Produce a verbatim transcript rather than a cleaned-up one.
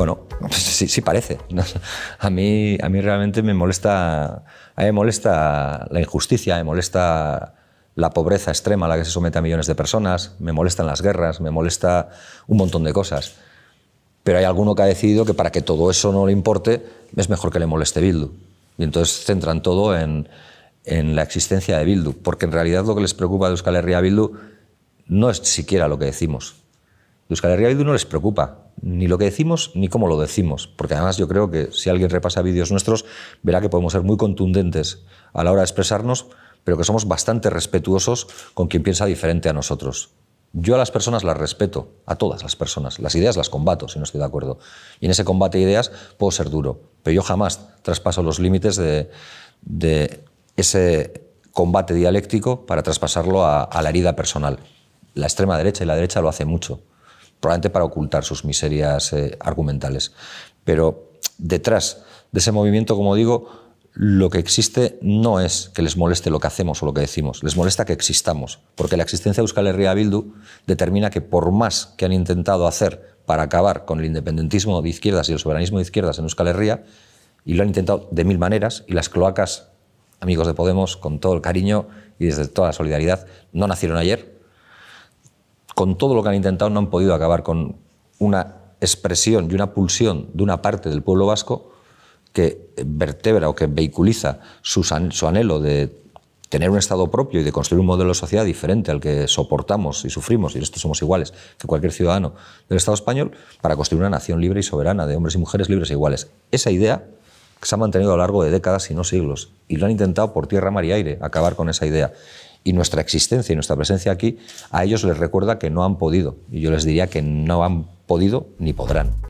Bueno, sí, sí parece. A mí, a mí realmente me molesta, a mí me molesta la injusticia, me molesta la pobreza extrema a la que se somete a millones de personas, me molestan las guerras, me molesta un montón de cosas. Pero hay alguno que ha decidido que para que todo eso no le importe, es mejor que le moleste Bildu. Y entonces centran todo en, en la existencia de Bildu, porque en realidad lo que les preocupa de Euskal Herria Bildu no es siquiera lo que decimos. De Euskal Herria Bildu no les preocupa ni lo que decimos ni cómo lo decimos, porque además yo creo que si alguien repasa vídeos nuestros verá que podemos ser muy contundentes a la hora de expresarnos, pero que somos bastante respetuosos con quien piensa diferente a nosotros. Yo a las personas las respeto, a todas las personas. Las ideas las combato, si no estoy de acuerdo. Y en ese combate de ideas puedo ser duro, pero yo jamás traspaso los límites de, de ese combate dialéctico para traspasarlo a, a la herida personal. La extrema derecha y la derecha lo hace mucho, probablemente para ocultar sus miserias eh, argumentales. Pero detrás de ese movimiento, como digo, lo que existe no es que les moleste lo que hacemos o lo que decimos, les molesta que existamos, porque la existencia de Euskal Herria Bildu determina que por más que han intentado hacer para acabar con el independentismo de izquierdas y el soberanismo de izquierdas en Euskal Herria, y lo han intentado de mil maneras, y las cloacas, amigos de Podemos, con todo el cariño y desde toda la solidaridad, no nacieron ayer, con todo lo que han intentado no han podido acabar con una expresión y una pulsión de una parte del pueblo vasco que vertebra o que vehiculiza su, su anhelo de tener un Estado propio y de construir un modelo de sociedad diferente al que soportamos y sufrimos, y en esto somos iguales que cualquier ciudadano del Estado español, para construir una nación libre y soberana de hombres y mujeres libres e iguales. Esa idea se ha mantenido a lo largo de décadas, si no siglos, y lo han intentado por tierra, mar y aire acabar con esa idea. Y nuestra existencia y nuestra presencia aquí a ellos les recuerda que no han podido, y yo les diría que no han podido ni podrán.